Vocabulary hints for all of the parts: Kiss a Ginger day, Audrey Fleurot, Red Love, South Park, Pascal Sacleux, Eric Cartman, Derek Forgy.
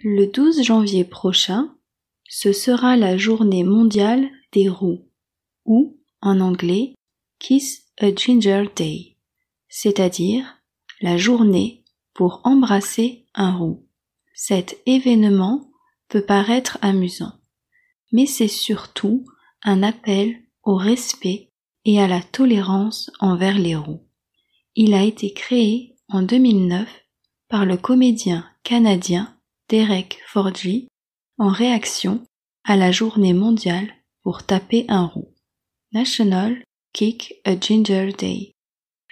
Le 12 janvier prochain, ce sera la journée mondiale des roues, ou, en anglais, Kiss a Ginger Day, c'est-à-dire la journée pour embrasser un roux. Cet événement peut paraître amusant, mais c'est surtout un appel au respect et à la tolérance envers les roux. Il a été créé en 2009 par le comédien canadien Derek Forgy en réaction à la journée mondiale pour taper un roux, National Kick a Ginger Day,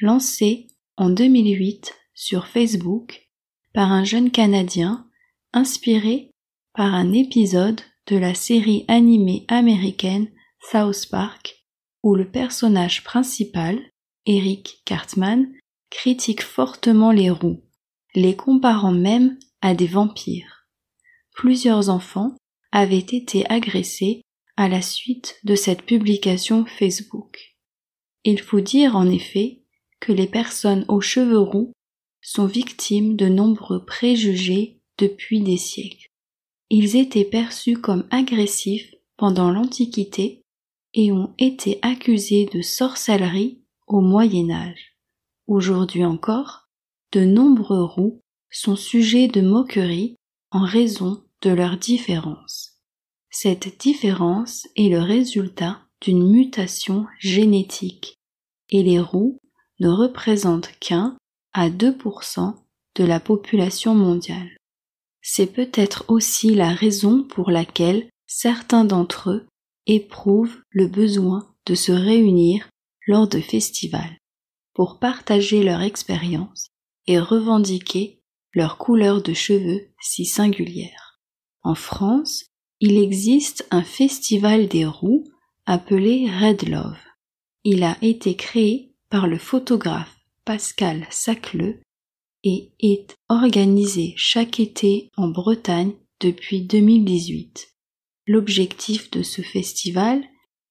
lancé en 2008 sur Facebook par un jeune Canadien inspiré par un épisode de la série animée américaine South Park, où le personnage principal, Eric Cartman, critique fortement les roux, les comparant même à des vampires. Plusieurs enfants avaient été agressés à la suite de cette publication Facebook. Il faut dire en effet que les personnes aux cheveux roux sont victimes de nombreux préjugés depuis des siècles. Ils étaient perçus comme agressifs pendant l'Antiquité et ont été accusés de sorcellerie au Moyen Âge. Aujourd'hui encore, de nombreux roux sont sujets de moquerie en raison de leurs différences. Cette différence est le résultat d'une mutation génétique et les roux ne représentent qu'un à 2% de la population mondiale. C'est peut-être aussi la raison pour laquelle certains d'entre eux éprouvent le besoin de se réunir lors de festivals pour partager leur expérience et revendiquer leur couleur de cheveux si singulière. En France, il existe un festival des roux appelé Red Love. Il a été créé par le photographe Pascal Sacleux et est organisé chaque été en Bretagne depuis 2018. L'objectif de ce festival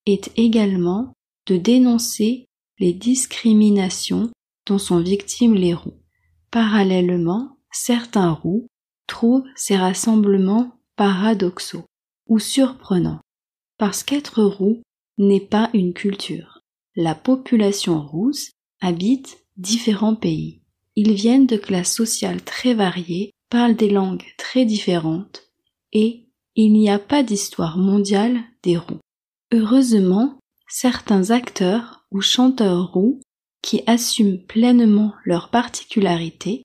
est également de dénoncer les discriminations dont sont victimes les roux. Parallèlement, certains roux trouvent ces rassemblements paradoxaux ou surprenants, parce qu'être roux n'est pas une culture. La population rousse habite différents pays. Ils viennent de classes sociales très variées, parlent des langues très différentes et il n'y a pas d'histoire mondiale des roux. Heureusement, certains acteurs ou chanteurs roux qui assument pleinement leurs particularités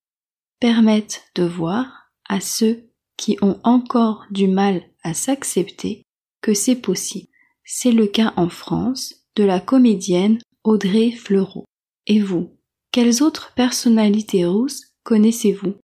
permettent de voir à ceux qui ont encore du mal à s'accepter que c'est possible. C'est le cas en France de la comédienne Audrey Fleurot. Et vous ? Quelles autres personnalités rousses connaissez-vous ?